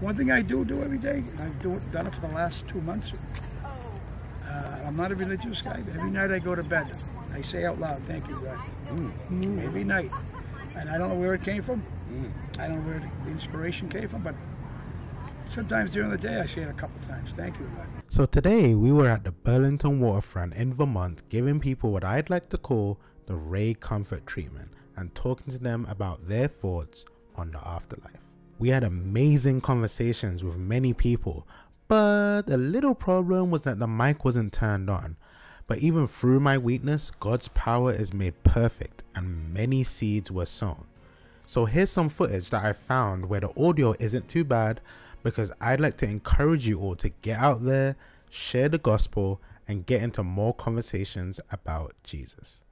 One thing I do every day, and I've done it for the last 2 months, I'm not a religious guy, but every night I go to bed, I say out loud, thank you, God. Every night. And I don't know where it came from. I don't know where the inspiration came from, but sometimes during the day I say it a couple times, thank you, God. So today we were at the Burlington Waterfront in Vermont giving people what I'd like to call the Ray Comfort Treatment and talking to them about their thoughts on the afterlife. We had amazing conversations with many people, but the little problem was that the mic wasn't turned on. But even through my weakness, God's power is made perfect and many seeds were sown. So here's some footage that I found where the audio isn't too bad, because I'd like to encourage you all to get out there, share the gospel, and get into more conversations about Jesus.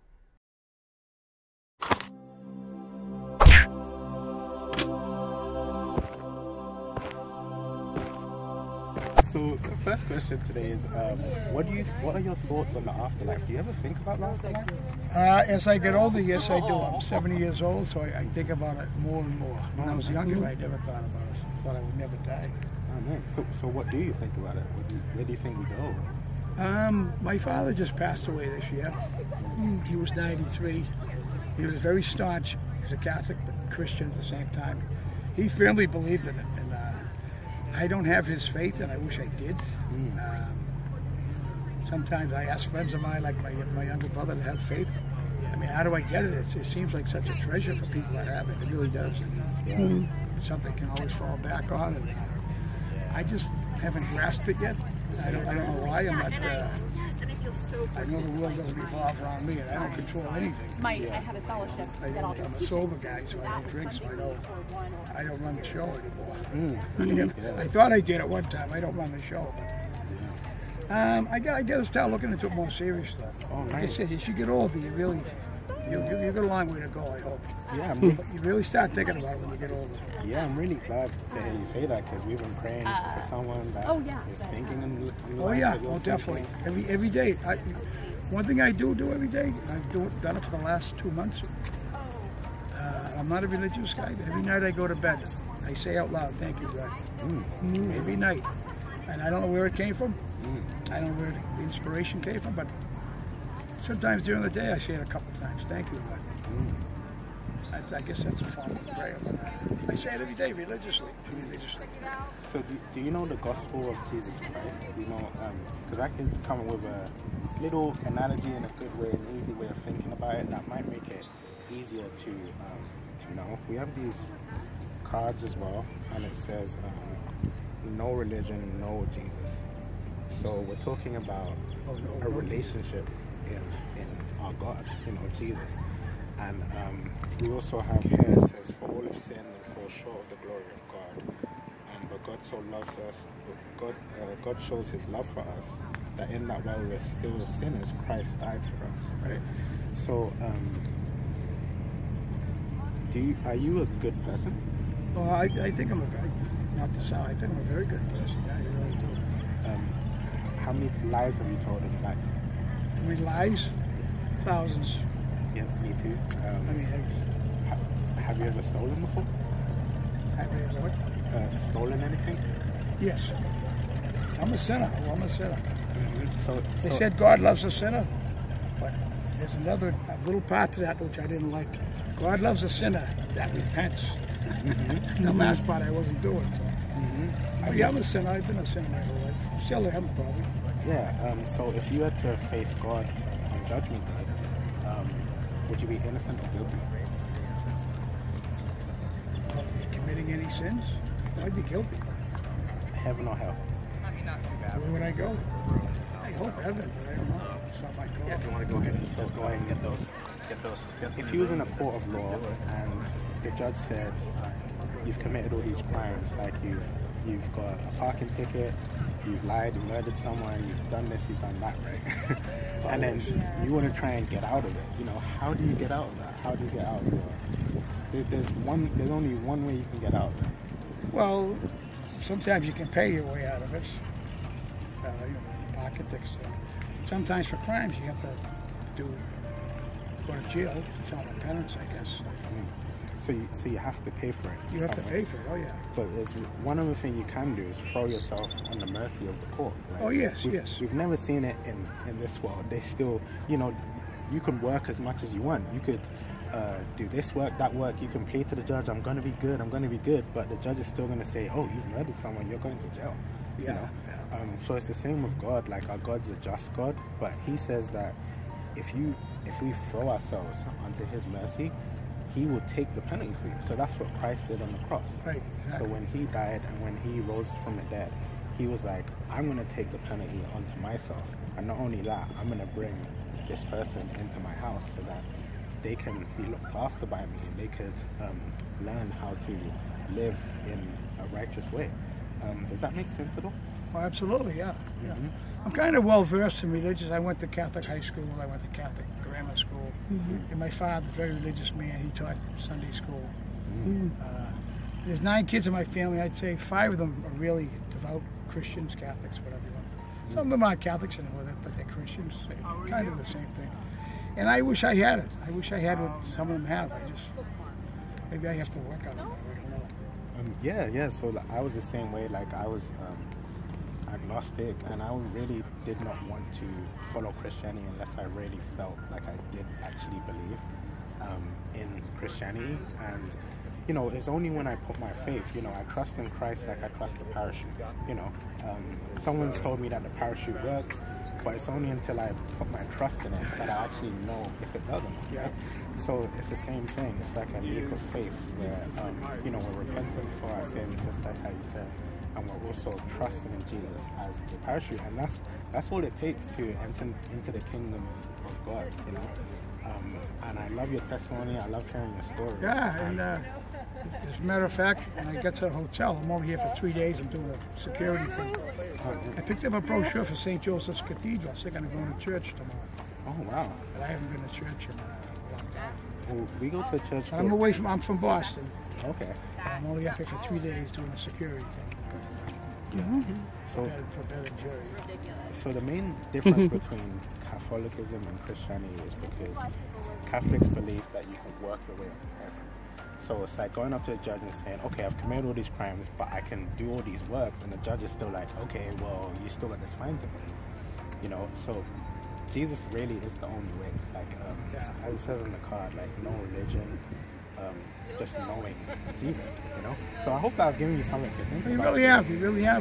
So the first question today is, what are your thoughts on the afterlife? Do you ever think about the afterlife? As I get older, yes, I do. I'm 70 years old, so I think about it more and more. When I was younger, I never thought about it. I thought I would never die. Oh, nice. So what do you think about it? Where do you think we go? My father just passed away this year. He was 93. He was very staunch. He was a Catholic but Christian at the same time. He firmly believed in it. And, I don't have his faith, and I wish I did. Sometimes I ask friends of mine, like my younger brother, to have faith. I mean, how do I get it? It seems like such a treasure for people to have it. It really does. Something can always fall back on. And I just haven't grasped it yet. I don't know why. I'm not. I know the world doesn't revolve around me, and I don't control anything. I have a fellowship. I'm a sober guy, so I don't drink, so I don't run the show anymore. I mean, I thought I did at one time. I don't run the show. But, I gotta start looking into it more seriously. Like I said, as you get older, you really, you've got a long way to go, I hope. Yeah, you really start thinking about it when you get older. Yeah, I'm really glad to hear you say that, because we've been praying for someone that is thinking and definitely. Every day. One thing I do every day, and I've done it for the last 2 months. I'm not a religious guy, but every night I go to bed, I say out loud, thank you, God. Every night. And I don't know where it came from. I don't know where the inspiration came from, but sometimes during the day I say it a couple times, thank you, God. I guess that's a form of prayer. I say it every day, religiously. So do you know the gospel of Jesus Christ? Do you know, because I can come with a little analogy and a good way, an easy way of thinking about it that might make it easier to know. We have these cards as well, and it says no religion, no Jesus. So we're talking about a relationship in our God, Jesus. And we also have here, it says, for all have sinned and fall short of the glory of God. But God so loves us, God shows his love for us, that in that while we were still sinners, Christ died for us, right? So, are you a good person? Well, I think I'm a very, not to sound, I think I'm a very good person, I really do. How many lies have you told in life? How many lies? Thousands. Yeah, me too. Have you ever stolen before? Have you ever what? Stolen anything? Yes. I'm a sinner. So they said God loves a sinner, but there's another little part to that which I didn't like. God loves a sinner that repents. The last part I wasn't doing. So. I'm a sinner. I've been a sinner my whole life. Still am, probably. Yeah. So if you had to face God on Judgment Day, would you be innocent or guilty? Of committing any sins? I'd be guilty. Heaven or hell? Where would I go? I hope heaven, but I don't know. It's not my call. Yeah, if you want to go ahead and just go ahead and get those. If he was in a court of law and the judge said, you've committed all these crimes, like you've got a parking ticket, you've lied, you murdered someone, you've done this, you've done that, right? And then you want to try and get out of it. How do you get out of that? How do you get out of it? There's only one way you can get out of it. Well, sometimes you can pay your way out of it. Pocket tickets. Sometimes for crimes you have to go to jail. It's not a penance, I guess. So you have to pay for it. You have to pay for it. Oh yeah. But it's one other thing you can do is throw yourself on the mercy of the court. Right? Oh yes, we've never seen it in this world. They still, you know, you can work as much as you want. You could do this work, that work. You can plead to the judge, I'm going to be good, I'm going to be good. But the judge is still going to say, oh, you've murdered someone, you're going to jail. Yeah. You know? Yeah. So it's the same with God. Like, our God's a just God, but He says that if we throw ourselves onto His mercy, He will take the penalty for you. So that's what Christ did on the cross. Right, exactly. So when He died and when He rose from the dead, He was like, I'm going to take the penalty onto myself. And not only that, I'm going to bring this person into my house so that they can be looked after by me and they could learn how to live in a righteous way. Does that make sense at all? Oh, absolutely, yeah. Mm-hmm. Yeah. I'm kind of well-versed in religious. I went to Catholic high school, I went to Catholic grammar school. Mm-hmm. And my father's a very religious man. He taught Sunday school. Mm-hmm. There's 9 kids in my family. I'd say 5 of them are really devout Christians, Catholics, whatever you want. Mm-hmm. Some of them aren't Catholics anymore, but they're Christians. So kind of the same thing. And I wish I had it. I wish I had what some of them have. I just, maybe I have to work on it. I don't know. Yeah. So like, I was the same way. Like, I was agnostic, and I really did not want to follow Christianity unless I really felt like I did actually believe in Christianity. And you know, it's only when I put my faith, you know, I trust in Christ like I trust the parachute, you know. Someone's told me that the parachute works, but it's only until I put my trust in it that I actually know if it doesn't. Right? So it's the same thing. It's like a leap of faith where, you know, we're repenting for our sins, just like how you said, and we're also trusting in Jesus as the parachute. And that's all it takes to enter into the kingdom of God, you know. And I love your testimony. I love hearing your story. Yeah, and as a matter of fact, when I get to the hotel, I'm only here for 3 days. I'm doing a security thing. I picked up a brochure for St. Joseph's Cathedral. So they're going to go to church tomorrow. Oh, wow. But I haven't been to church in a long time. Well, we go to church. I'm from Boston. Okay. I'm only up here for 3 days doing a security thing. Mm-hmm. So the main difference between Catholicism and Christianity is because Catholics believe that you can work your way up to heaven. So it's like going up to the judge and saying, okay, I've committed all these crimes, but I can do all these works, and the judge is still like, okay, well, you still got this fine to pay. You know, so Jesus really is the only way. Like, as it says in the card, like, no religion. Just knowing Jesus, you know. So I hope that I've given you something to think about. You really have.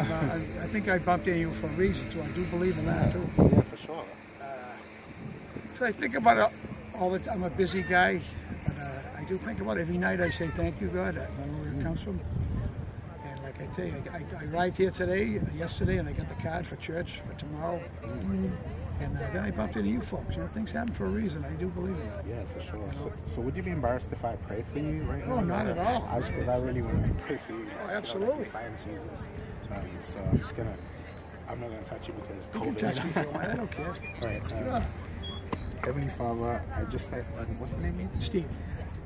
I think I bumped into you for a reason, so I do believe in that too. Yeah, for sure. So I think about it all the time. I'm a busy guy, but I do think about it every night. I say thank you, God. I don't know where it comes from. And like I tell you, I arrived here yesterday, and I got the card for church for tomorrow. Mm-hmm. And then I bumped into you folks. You know, things happen for a reason. I do believe in that. Yeah, for sure. You know? So would you be embarrassed if I prayed for you right now? No, not at all. Because I really want to pray for you. Oh, absolutely. You know, like you find Jesus. So I'm just going to, I'm not going to touch you because COVID. You can touch me for a while. I don't care. All right. Heavenly Father, I just like, what's the name? Steve.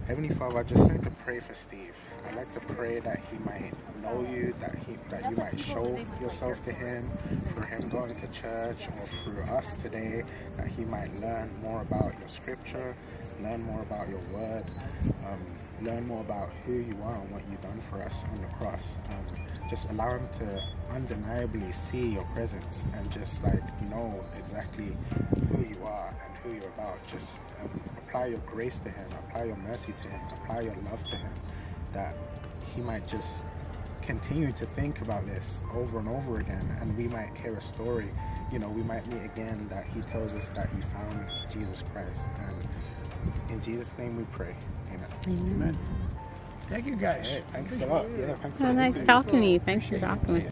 Heavenly Father, I just like to pray for Steve. I'd like to pray that he might know you, that you might show yourself to him, through him going to church or through us today, that he might learn more about your scripture, learn more about your word, learn more about who you are and what you've done for us on the cross. Just allow him to undeniably see your presence and just like know exactly who you are and who you're about. Just apply your grace to him, apply your mercy to him, apply your love to him, that he might just continue to think about this over and over again, and we might hear a story, you know, we might meet again that he tells us that he found Jesus Christ. And in Jesus' name we pray. Amen. Amen. Amen. Thank you guys. Hey, thanks a lot. Yeah, thanks so nice talking to you. Thanks for talking to me.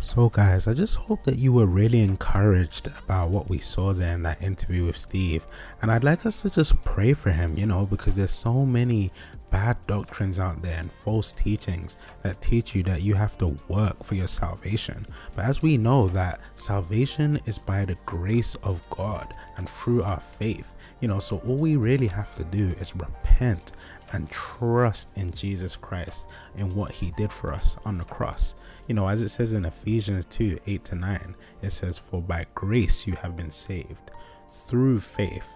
So guys, I just hope that you were really encouraged about what we saw there in that interview with Steve. And I'd like us to just pray for him, you know, because there's so many bad doctrines out there and false teachings that teach you that you have to work for your salvation. But as we know, that salvation is by the grace of God and through our faith, you know. So all we really have to do is repent and trust in Jesus Christ and what he did for us on the cross. You know, as it says in Ephesians 2:8-9, it says, "For by grace you have been saved through faith,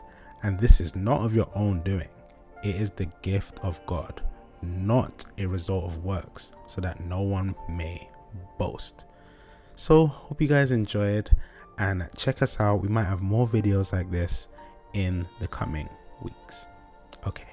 and this is not of your own doing. It is the gift of God, not a result of works, so that no one may boast. So hope you guys enjoyed, and check us out. We might have more videos like this in the coming weeks. Okay.